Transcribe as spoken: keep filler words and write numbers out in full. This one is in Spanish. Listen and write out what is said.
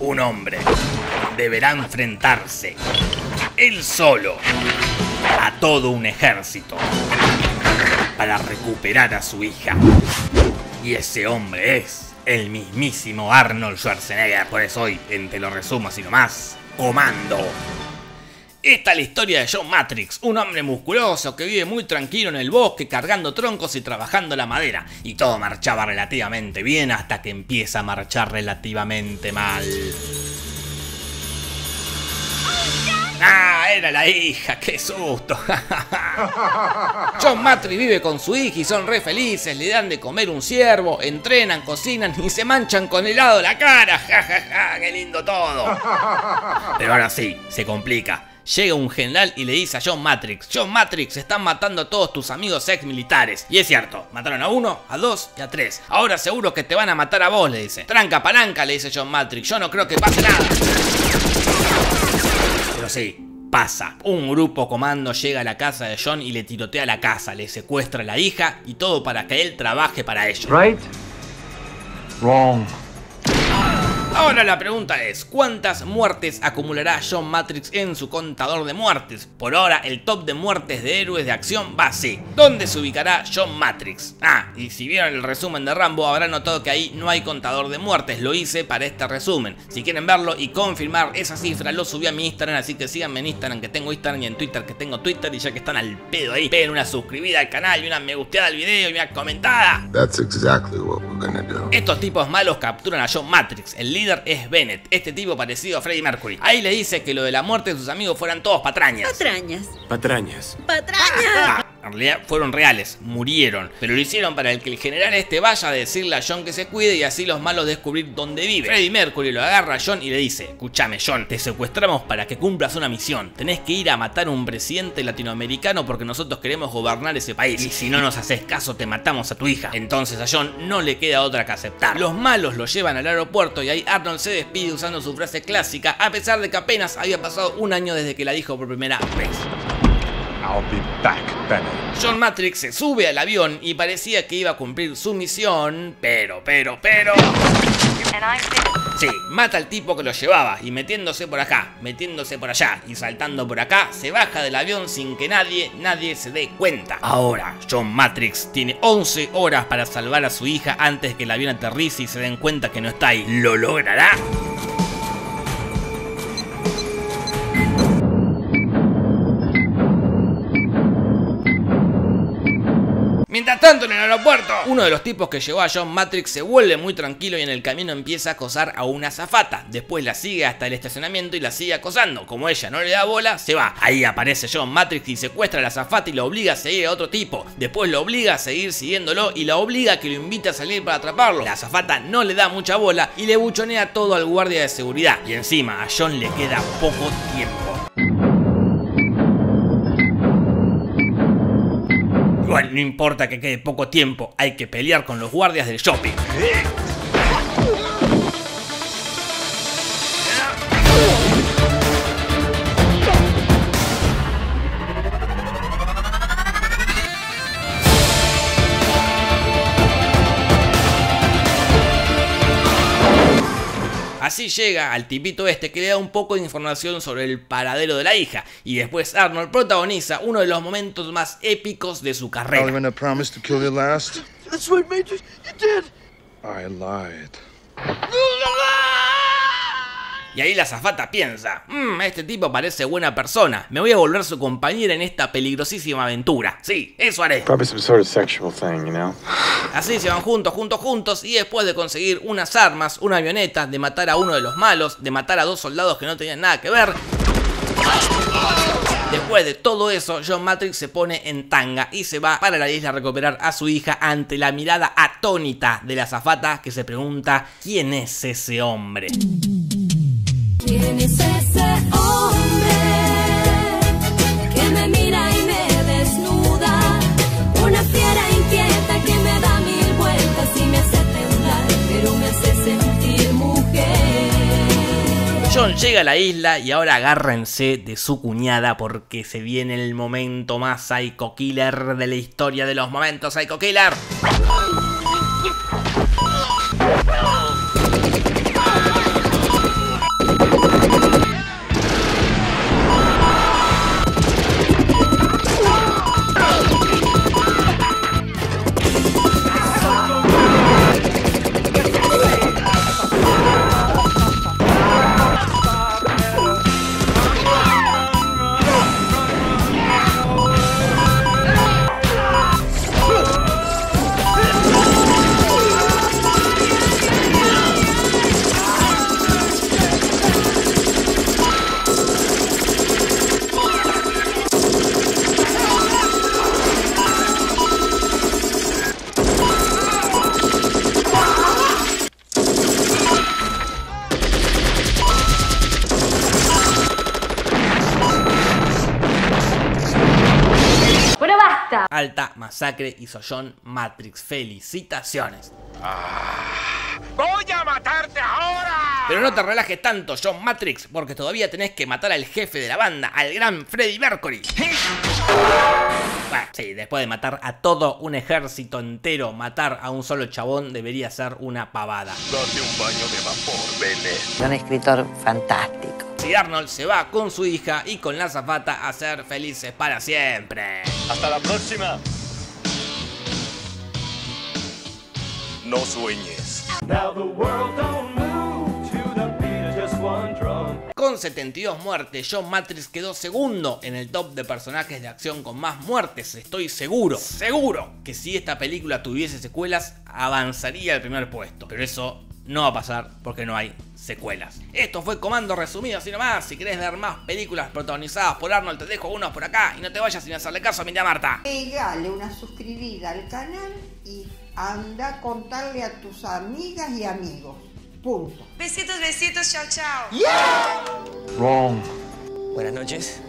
un hombre deberá enfrentarse, él solo, a todo un ejército para recuperar a su hija. Y ese hombre es el mismísimo Arnold Schwarzenegger. Por eso hoy, en Te lo resumo así nomás, Commando. Esta es la historia de John Matrix, un hombre musculoso que vive muy tranquilo en el bosque cargando troncos y trabajando la madera. Y todo marchaba relativamente bien hasta que empieza a marchar relativamente mal. ¡Ah! Era la hija, qué susto. John Matrix vive con su hija y son re felices, le dan de comer un ciervo, entrenan, cocinan y se manchan con helado la cara. ¡Ja, ja, ja! ¡Qué lindo todo! Pero ahora sí, se complica. Llega un general y le dice a John Matrix: John Matrix, están matando a todos tus amigos ex militares. Y es cierto, mataron a uno, a dos y a tres. Ahora seguro que te van a matar a vos, le dice. Tranca palanca, le dice John Matrix, yo no creo que pase nada. Pero sí, pasa. Un grupo comando llega a la casa de John y le tirotea la casa, le secuestra a la hija y todo para que él trabaje para ellos. Right? Wrong. Ahora la pregunta es, ¿cuántas muertes acumulará John Matrix en su contador de muertes? Por ahora el top de muertes de héroes de acción va así. ¿Dónde se ubicará John Matrix? Ah, y si vieron el resumen de Rambo habrán notado que ahí no hay contador de muertes, lo hice para este resumen. Si quieren verlo y confirmar esa cifra lo subí a mi Instagram, así que síganme en Instagram que tengo Instagram y en Twitter que tengo Twitter, y ya que están al pedo ahí, peguen una suscribida al canal y una me gusteada al video y una comentada. That's exactly what we're gonna do. Estos tipos malos capturan a John Matrix, el líder es Bennett, este tipo parecido a Freddie Mercury. Ahí le dice que lo de la muerte de sus amigos fueran todos patrañas. Patrañas. Patrañas. Patrañas. En realidad fueron reales, murieron, pero lo hicieron para el que el general este vaya a decirle a John que se cuide y así los malos descubrir dónde vive. Freddie Mercury lo agarra a John y le dice: escúchame John, te secuestramos para que cumplas una misión. Tenés que ir a matar a un presidente latinoamericano porque nosotros queremos gobernar ese país. Y si no nos haces caso te matamos a tu hija. Entonces a John no le queda otra que aceptar. Los malos lo llevan al aeropuerto y ahí Arnold se despide usando su frase clásica, a pesar de que apenas había pasado un año desde que la dijo por primera vez. I'll be back, Bennett. John Matrix se sube al avión y parecía que iba a cumplir su misión, pero, pero, pero... sí, mata al tipo que lo llevaba y metiéndose por acá, metiéndose por allá y saltando por acá, se baja del avión sin que nadie, nadie se dé cuenta. Ahora, John Matrix tiene once horas para salvar a su hija antes que el avión aterrice y se den cuenta que no está ahí. ¿Lo logrará? Mientras tanto en el aeropuerto, uno de los tipos que llevó a John Matrix se vuelve muy tranquilo y en el camino empieza a acosar a una azafata. Después la sigue hasta el estacionamiento y la sigue acosando. Como ella no le da bola, se va. Ahí aparece John Matrix y secuestra a la azafata y lo obliga a seguir a otro tipo. Después lo obliga a seguir siguiéndolo y la obliga a que lo invite a salir para atraparlo. La azafata no le da mucha bola y le buchonea todo al guardia de seguridad. Y encima a John le queda poco tiempo. Bueno, no importa que quede poco tiempo, hay que pelear con los guardias del shopping. Así llega al tipito este que le da un poco de información sobre el paradero de la hija. Y después Arnold protagoniza uno de los momentos más épicos de su carrera. Y ahí la azafata piensa: mmm, este tipo parece buena persona, me voy a volver su compañera en esta peligrosísima aventura. Sí, eso haré. Así se van juntos, juntos, juntos. Y después de conseguir unas armas, una avioneta, de matar a uno de los malos, de matar a dos soldados que no tenían nada que ver, después de todo eso, John Matrix se pone en tanga y se va para la isla a recuperar a su hija ante la mirada atónita de la azafata, que se pregunta: ¿quién es ese hombre? ¿Quién es ese hombre que me mira y me desnuda? Una fiera inquieta que me da mil vueltas y me hace temblar, pero me hace sentir mujer. John llega a la isla y ahora agárrense de su cuñada porque se viene el momento más psycho killer de la historia de los momentos psycho killer. alta masacre hizo John Matrix. ¡Felicitaciones! Ah, ¡voy a matarte ahora! Pero no te relajes tanto, John Matrix, porque todavía tenés que matar al jefe de la banda, al gran Freddie Mercury. Bueno, sí, después de matar a todo un ejército entero, matar a un solo chabón debería ser una pavada. Date un baño de vapor, Bennett. Un escritor fantástico. Si Arnold se va con su hija y con la zafata a ser felices para siempre. Hasta la próxima. No sueñes. Now the world don't move to the beat of just one drum. Con setenta y dos muertes, John Matrix quedó segundo en el top de personajes de acción con más muertes. Estoy seguro, seguro, que si esta película tuviese secuelas, avanzaría al primer puesto. Pero eso no va a pasar porque no hay secuelas. Esto fue Commando resumido así nomás. Si querés ver más películas protagonizadas por Arnold, te dejo unos por acá. Y no te vayas sin hacerle caso a mi tía Marta. Pegale una suscribida al canal y anda a contarle a tus amigas y amigos. Punto. Besitos, besitos, chao, chao. Yeah. Wrong. Buenas noches.